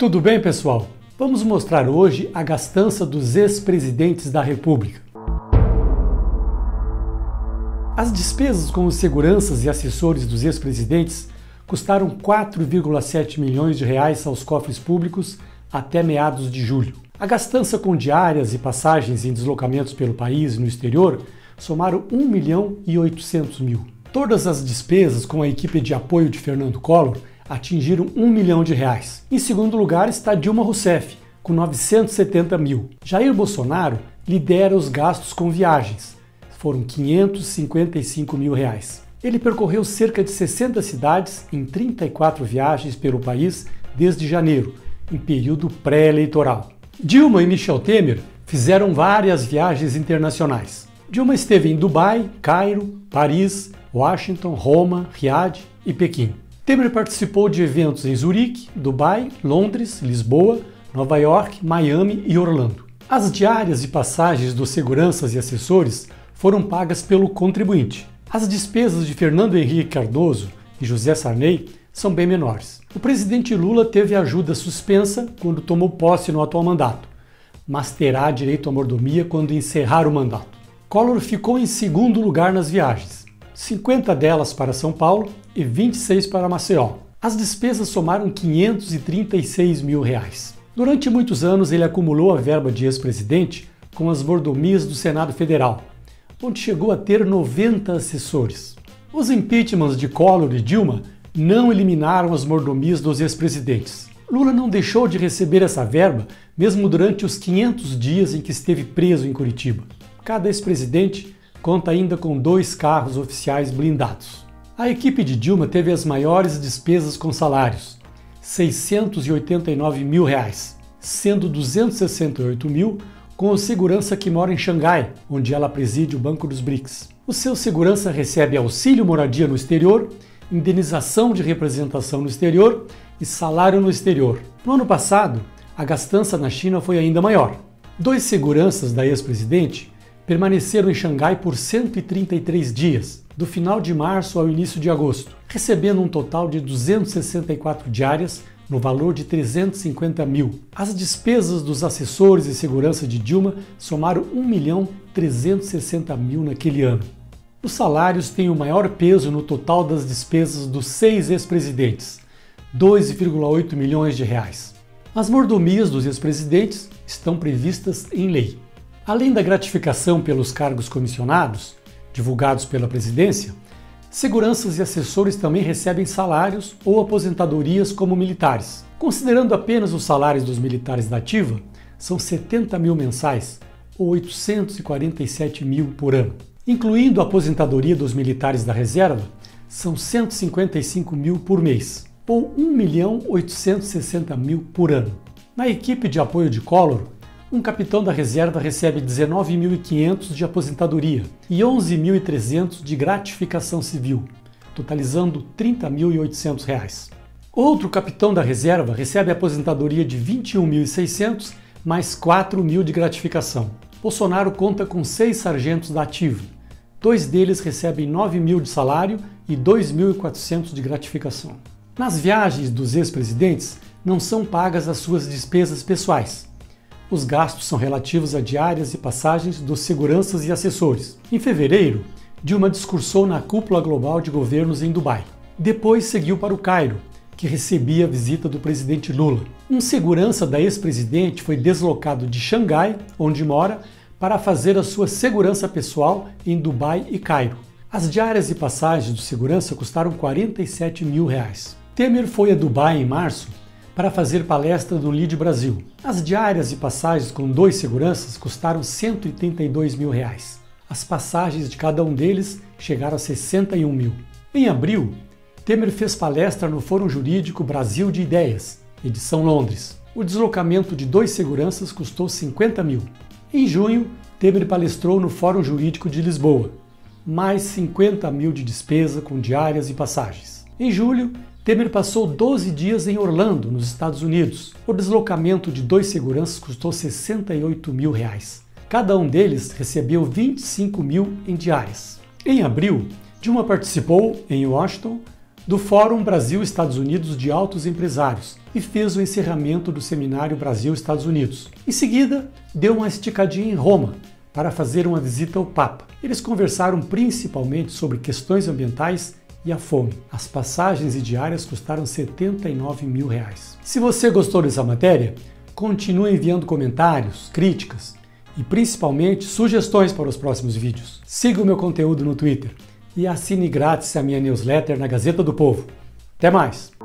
Tudo bem, pessoal? Vamos mostrar hoje a gastança dos ex-presidentes da República. As despesas com os seguranças e assessores dos ex-presidentes custaram 4,7 milhões de reais aos cofres públicos até meados de julho. A gastança com diárias e passagens em deslocamentos pelo país e no exterior somaram 1 milhão e 800 mil. Todas as despesas com a equipe de apoio de Fernando Collor atingiram 1 milhão de reais. Em segundo lugar está Dilma Rousseff, com 970 mil. Jair Bolsonaro lidera os gastos com viagens. Foram 555 mil reais. Ele percorreu cerca de 60 cidades em 34 viagens pelo país desde janeiro, em período pré-eleitoral. Dilma e Michel Temer fizeram várias viagens internacionais. Dilma esteve em Dubai, Cairo, Paris, Washington, Roma, Riad e Pequim. Temer participou de eventos em Zurique, Dubai, Londres, Lisboa, Nova York, Miami e Orlando. As diárias e passagens dos seguranças e assessores foram pagas pelo contribuinte. As despesas de Fernando Henrique Cardoso e José Sarney são bem menores. O presidente Lula teve ajuda suspensa quando tomou posse no atual mandato, mas terá direito à mordomia quando encerrar o mandato. Collor ficou em segundo lugar nas viagens, 50 delas para São Paulo e 26 para Maceió. As despesas somaram 536 mil reais. Durante muitos anos ele acumulou a verba de ex-presidente com as mordomias do Senado Federal, onde chegou a ter 90 assessores. Os impeachments de Collor e Dilma não eliminaram as mordomias dos ex-presidentes. Lula não deixou de receber essa verba mesmo durante os 500 dias em que esteve preso em Curitiba. Cada ex-presidente conta ainda com 2 carros oficiais blindados. A equipe de Dilma teve as maiores despesas com salários, 689 mil reais, sendo 268 mil com o segurança que mora em Xangai, onde ela preside o Banco dos BRICS. O seu segurança recebe auxílio moradia no exterior, indenização de representação no exterior e salário no exterior. No ano passado, a gastança na China foi ainda maior. 2 seguranças da ex-presidente permaneceram em Xangai por 133 dias, do final de março ao início de agosto, recebendo um total de 264 diárias no valor de 350 mil. As despesas dos assessores e segurança de Dilma somaram 1 milhão 360 mil naquele ano. Os salários têm o maior peso no total das despesas dos 6 ex-presidentes, 2,8 milhões de reais. As mordomias dos ex-presidentes estão previstas em lei. Além da gratificação pelos cargos comissionados, divulgados pela presidência, seguranças e assessores também recebem salários ou aposentadorias como militares. Considerando apenas os salários dos militares da ativa, são 70 mil mensais, ou 847 mil por ano. Incluindo a aposentadoria dos militares da reserva, são 155 mil por mês, ou 1 milhão 860 mil por ano. Na equipe de apoio de Collor, um capitão da reserva recebe 19.500 de aposentadoria e 11.300 de gratificação civil, totalizando 30.800 reais. Outro capitão da reserva recebe a aposentadoria de 21.600 mais 4.000 de gratificação. Bolsonaro conta com 6 sargentos da ativa. 2 deles recebem 9.000 de salário e 2.400 de gratificação. Nas viagens dos ex-presidentes não são pagas as suas despesas pessoais. Os gastos são relativos a diárias e passagens dos seguranças e assessores. Em fevereiro, Dilma discursou na Cúpula Global de Governos em Dubai. Depois seguiu para o Cairo, que recebia a visita do presidente Lula. Um segurança da ex-presidente foi deslocado de Xangai, onde mora, para fazer a sua segurança pessoal em Dubai e Cairo. As diárias e passagens do segurança custaram 47 mil reais. Temer foi a Dubai em março para fazer palestra do LIDE Brasil. As diárias e passagens com 2 seguranças custaram 132 mil reais. As passagens de cada um deles chegaram a 61 mil. Em abril, Temer fez palestra no Fórum Jurídico Brasil de Ideias, edição Londres. O deslocamento de 2 seguranças custou 50 mil. Em junho, Temer palestrou no Fórum Jurídico de Lisboa, mais 50 mil de despesa com diárias e passagens. Em julho, Temer passou 12 dias em Orlando, nos Estados Unidos. O deslocamento de 2 seguranças custou 68 mil reais. Cada um deles recebeu 25 mil em diárias. Em abril, Dilma participou, em Washington, do Fórum Brasil-Estados Unidos de Altos Empresários e fez o encerramento do Seminário Brasil-Estados Unidos. Em seguida, deu uma esticadinha em Roma para fazer uma visita ao Papa. Eles conversaram principalmente sobre questões ambientais e a fome. As passagens e diárias custaram R$ 79.000. Se você gostou dessa matéria, continue enviando comentários, críticas e principalmente sugestões para os próximos vídeos. Siga o meu conteúdo no Twitter e assine grátis a minha newsletter na Gazeta do Povo. Até mais!